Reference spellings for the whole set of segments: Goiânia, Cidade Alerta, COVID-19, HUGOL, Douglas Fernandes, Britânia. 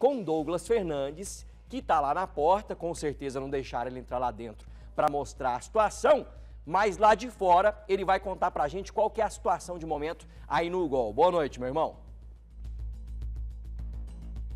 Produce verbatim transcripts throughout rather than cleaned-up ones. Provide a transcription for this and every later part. com Douglas Fernandes, que está lá na porta. Com certeza não deixaram ele entrar lá dentro para mostrar a situação, mas lá de fora ele vai contar para a gente qual que é a situação de momento aí no Hugol. Boa noite, meu irmão.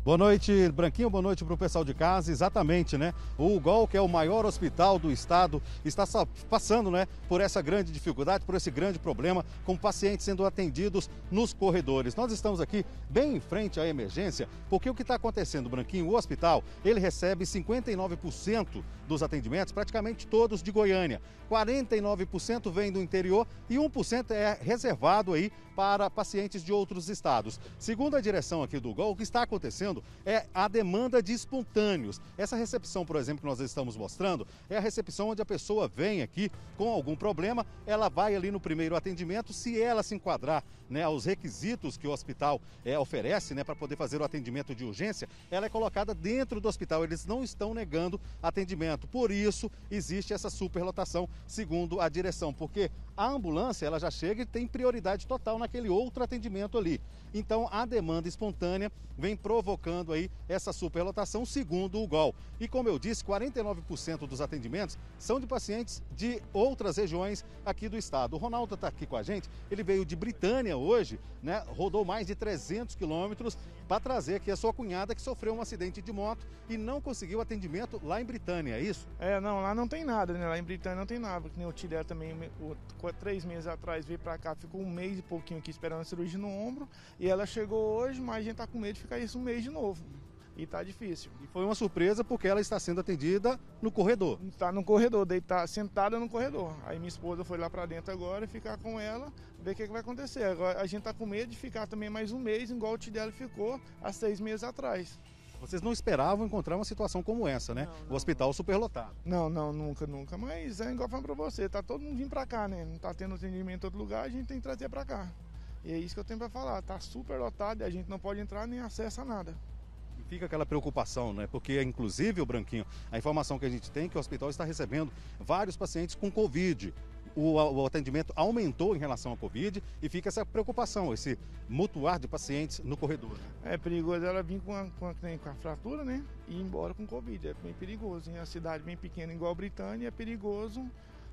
Boa noite, Branquinho. Boa noite para o pessoal de casa. Exatamente, né? O Hugol, que é o maior hospital do estado, está passando, né, por essa grande dificuldade, por esse grande problema, com pacientes sendo atendidos nos corredores. Nós estamos aqui bem em frente à emergência, porque o que está acontecendo, Branquinho, o hospital, ele recebe cinquenta e nove por cento dos atendimentos, praticamente todos de Goiânia. quarenta e nove por cento vem do interior e um por cento é reservado aí para pacientes de outros estados. Segundo a direção aqui do Hugol, o que está acontecendo é a demanda de espontâneos. Essa recepção, por exemplo, que nós estamos mostrando, é a recepção onde a pessoa vem aqui com algum problema, ela vai ali no primeiro atendimento, se ela se enquadrar, né, aos requisitos que o hospital é, oferece, né, para poder fazer o atendimento de urgência, ela é colocada dentro do hospital. Eles não estão negando atendimento. Por isso, existe essa superlotação, segundo a direção, porque a ambulância, ela já chega e tem prioridade total naquele outro atendimento ali. Então, a demanda espontânea vem provocando aí essa superlotação, segundo o Hugol. E como eu disse, quarenta e nove por cento dos atendimentos são de pacientes de outras regiões aqui do estado. O Ronaldo está aqui com a gente, ele veio de Britânia hoje, né? Rodou mais de trezentos quilômetros para trazer aqui a sua cunhada, que sofreu um acidente de moto e não conseguiu atendimento lá em Britânia, é isso? É, não, lá não tem nada, né? Lá em Britânia não tem nada, porque nem o Tidé também... O... Três meses atrás veio pra cá, ficou um mês e pouquinho aqui esperando a cirurgia no ombro. E ela chegou hoje, mas a gente tá com medo de ficar isso um mês de novo. E tá difícil. E foi uma surpresa porque ela está sendo atendida no corredor. Tá no corredor, deitada, sentada no corredor. Aí minha esposa foi lá pra dentro agora e ficar com ela, ver o que, que vai acontecer. Agora a gente tá com medo de ficar também mais um mês, igual o tio dela ficou há seis meses atrás. Vocês não esperavam encontrar uma situação como essa, né? Não, não, o hospital não. Superlotado. Não, não, nunca, nunca. Mas é igual eu falo pra você, tá todo mundo vindo pra cá, né? Não tá tendo atendimento em todo lugar, a gente tem que trazer pra cá. E é isso que eu tenho pra falar, tá superlotado e a gente não pode entrar nem acessa nada. Fica aquela preocupação, né? Porque, inclusive, o Branquinho, a informação que a gente tem é que o hospital está recebendo vários pacientes com Covid. O, o atendimento aumentou em relação à Covid e fica essa preocupação, esse mutuar de pacientes no corredor. É perigoso ela vir com a, com a, com a fratura, né? E ir embora com Covid, é bem perigoso. Em uma cidade bem pequena, igual a Britânia, é perigoso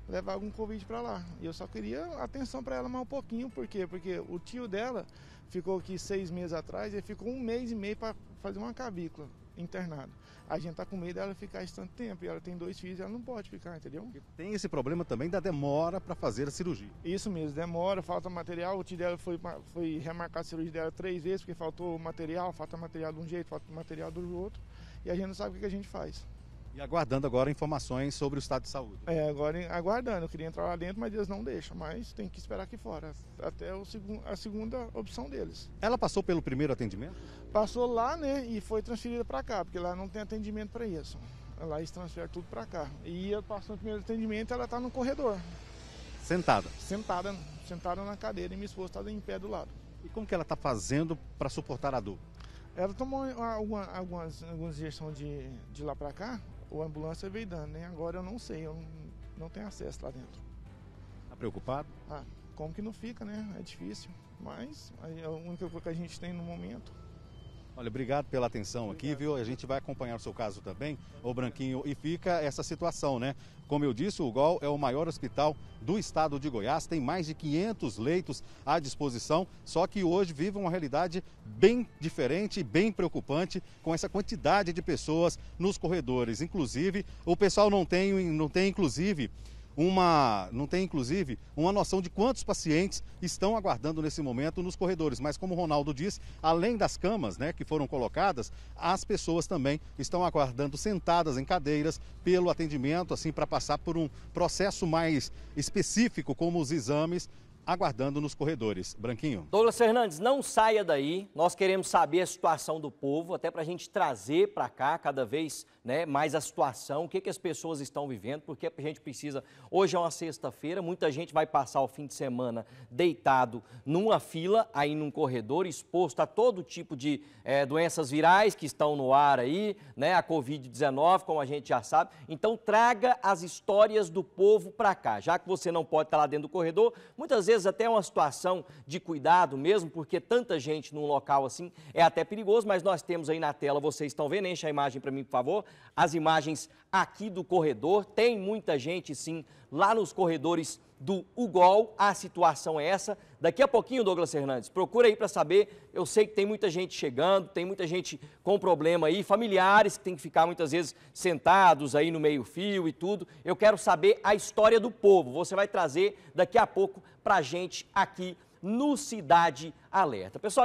levar algum Covid para lá. E eu só queria atenção para ela mais um pouquinho, por quê? Porque o tio dela ficou aqui seis meses atrás e ficou um mês e meio para fazer uma cavícula. Internado. A gente tá com medo dela ficar esse tanto tempo e ela tem dois filhos, ela não pode ficar, entendeu? E tem esse problema também da demora para fazer a cirurgia. Isso mesmo, demora, falta material. O tio dela foi, foi remarcar a cirurgia dela três vezes porque faltou material, falta material de um jeito, falta material do outro e a gente não sabe o que a gente faz. E aguardando agora informações sobre o estado de saúde. É, agora aguardando. Eu queria entrar lá dentro, mas eles não deixam. Mas tem que esperar aqui fora, até o seg- a segunda opção deles. Ela passou pelo primeiro atendimento? Passou lá, né, e foi transferida para cá, porque lá não tem atendimento para isso. Lá eles transferem tudo para cá. E ela passou no primeiro atendimento, ela está no corredor. Sentada? Sentada, sentada na cadeira e minha esposa está em pé do lado. E como que ela está fazendo para suportar a dor? Ela tomou alguma, algumas, algumas injeções de, de lá para cá. A ambulância veio dando, né? Agora eu não sei, eu não tenho acesso lá dentro. Tá preocupado? Ah, como que não fica, né? É difícil, mas é a única coisa que a gente tem no momento. Olha, obrigado pela atenção aqui, viu? A gente vai acompanhar o seu caso também, ô Branquinho, e fica essa situação, né? Como eu disse, o Hugol é o maior hospital do estado de Goiás, tem mais de quinhentos leitos à disposição, só que hoje vive uma realidade bem diferente e bem preocupante com essa quantidade de pessoas nos corredores. Inclusive, o pessoal não tem, não tem inclusive... Uma, não tem, inclusive, uma noção de quantos pacientes estão aguardando nesse momento nos corredores. Mas, como o Ronaldo disse, além das camas, né, que foram colocadas, as pessoas também estão aguardando sentadas em cadeiras pelo atendimento, assim, para passar por um processo mais específico, como os exames, aguardando nos corredores. Branquinho. Douglas Fernandes, não saia daí. Nós queremos saber a situação do povo, até para a gente trazer para cá cada vez, né, mais a situação, o que, que as pessoas estão vivendo, porque a gente precisa... Hoje é uma sexta-feira, muita gente vai passar o fim de semana deitado numa fila, aí num corredor, exposto a todo tipo de é, doenças virais que estão no ar aí, né, a covid dezenove, como a gente já sabe. Então, traga as histórias do povo para cá. Já que você não pode estar lá dentro do corredor, muitas vezes vezes até uma situação de cuidado mesmo, porque tanta gente num local assim é até perigoso, mas nós temos aí na tela, vocês estão vendo, enche a imagem para mim, por favor, as imagens aqui do corredor, tem muita gente sim lá nos corredores do HUGOL, a situação é essa. Daqui a pouquinho, Douglas Fernandes, procura aí para saber, eu sei que tem muita gente chegando, tem muita gente com problema aí, familiares que tem que ficar muitas vezes sentados aí no meio-fio e tudo. Eu quero saber a história do povo, você vai trazer daqui a pouco para a gente aqui no Cidade Alerta. Pessoal,